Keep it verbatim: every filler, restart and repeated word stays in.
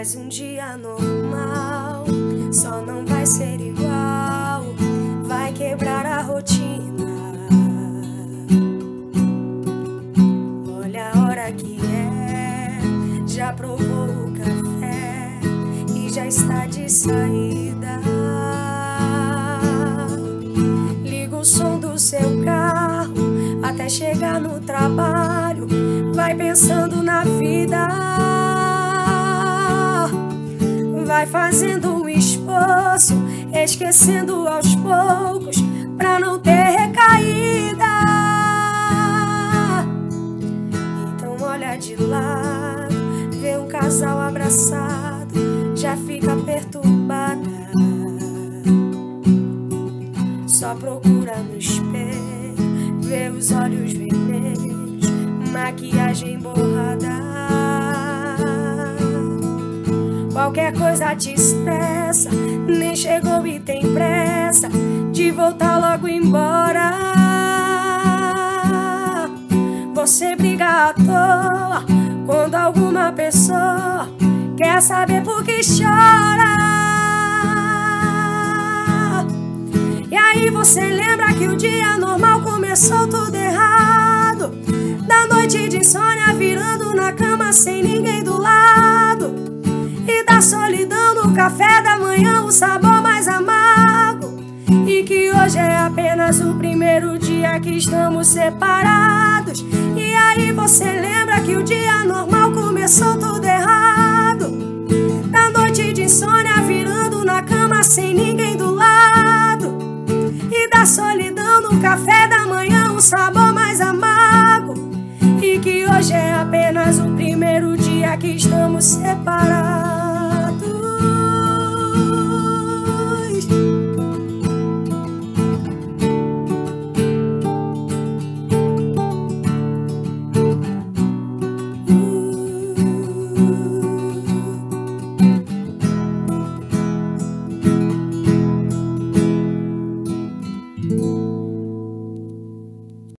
mais um dia normal. Só não vai ser igual, vai quebrar a rotina. Olha a hora que é, já provou o café e já está de saída. Liga o som do seu carro até chegar no trabalho, vai pensando na vida. Vai fazendo um esforço, esquecendo aos poucos, pra não ter recaída. Então olha de lado, vê um casal abraçado, já fica perturbada. Só procura no espelho, vê os olhos vermelhos, maquiagem borrada. Qualquer coisa te estressa, nem chegou e tem pressa de voltar logo embora. Você briga à toa quando alguma pessoa quer saber por que chora. E aí você lembra que o dia normal começou tudo errado, da noite de insônia virando na cama sem ninguém do lado, e da solidão do café da manhã o sabor mais amargo, e que hoje é apenas o primeiro dia que estamos separados. E aí você lembra que o dia normal começou tudo errado, da noite de insônia virando na cama sem ninguém do lado, e da solidão do café da manhã o sabor mais amargo, e que hoje é apenas o primeiro dia que estamos separados.